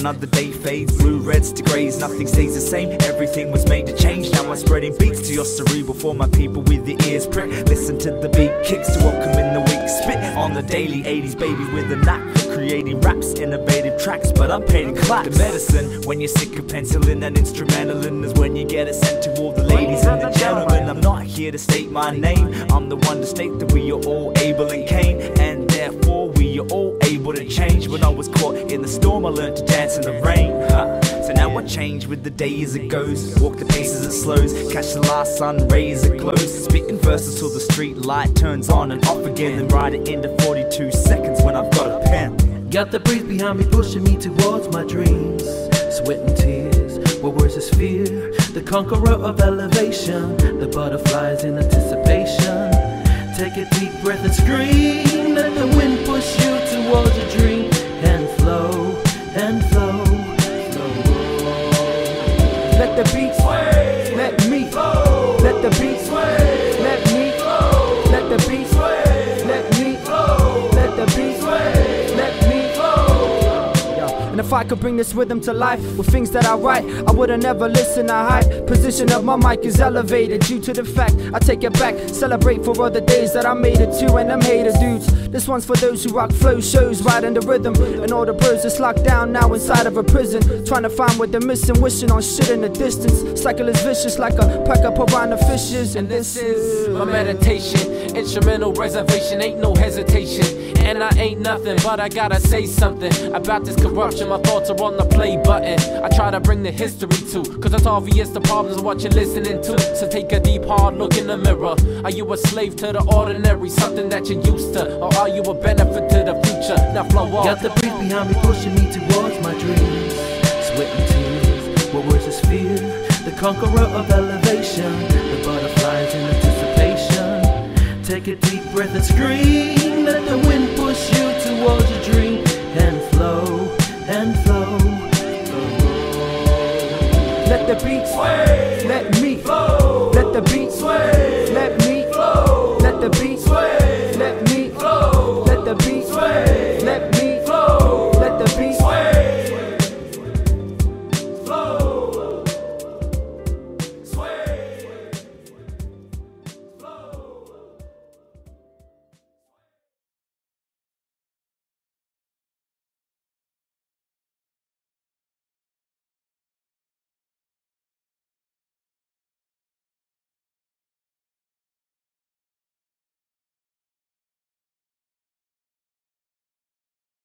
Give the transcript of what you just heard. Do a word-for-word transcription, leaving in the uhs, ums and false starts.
another day fades. Blue reds to greys, nothing stays the same. Everything was made to change. Now I'm spreading beats to your cerebral for my people with the ears pricked. Listen to the beat kicks to welcome in the week. Spit on the daily eighties, baby, with a knack for creating raps, innovative tracks, but I'm paid in claps. The medicine when you're sick of penicillin and instrumentalin is when you get it sent to all the ladies and the gentlemen. I'm not here to state my name, I'm the one to state that we are all able and Cain, and therefore we are all able to change. When I was caught in the storm, I learned to dance in the rain. Huh. So now I change with the day as it goes, walk the pace as it slows, catch the last sun ray as it glows, spitting verses till the street light turns on and off again, and ride it into forty-two seconds when I've got a pen. Got the breeze behind me pushing me towards my dreams, sweat and tears, where words is fear, the conqueror of elevation, the butterflies in anticipation. Take a deep breath and scream, let the wind push you towards your dream, and flow, and flow, flow. Let the beat sway, let me flow, let the beat sway, let me flow, let the beat sway, let me flow, let the beat sway, let me flow. And if I could bring this rhythm to life with things that I write, I would have never listened to hype. Position of my mic is elevated due to the fact I take it back, celebrate for other days that I made it to, and them hater dudes. This one's for those who rock flow shows, riding the rhythm, and all the birds that's locked down now inside of a prison, trying to find what they're missing, wishing on shit in the distance. Cycle is vicious like a pack of piranha fishes, and this is my meditation, instrumental reservation, ain't no hesitation. And I ain't nothing, but I gotta say something about this corruption. My thoughts are on the play button. I try to bring the history to, cause it's obvious the problems what you're listening to. So take a deep hard look in the mirror. Are you a slave to the ordinary, something that you're used to, or are you a benefit to the future? Now flow off. Got the breeze behind me pushing me towards my dreams, sweat and tears, what words is fear, the conqueror of elevation, the butterflies in anticipation. Take a deep breath and scream, let the wind push you towards your dream, and flow, and flow, flow. Let the beat sway, let me flow, let the beat sway, let me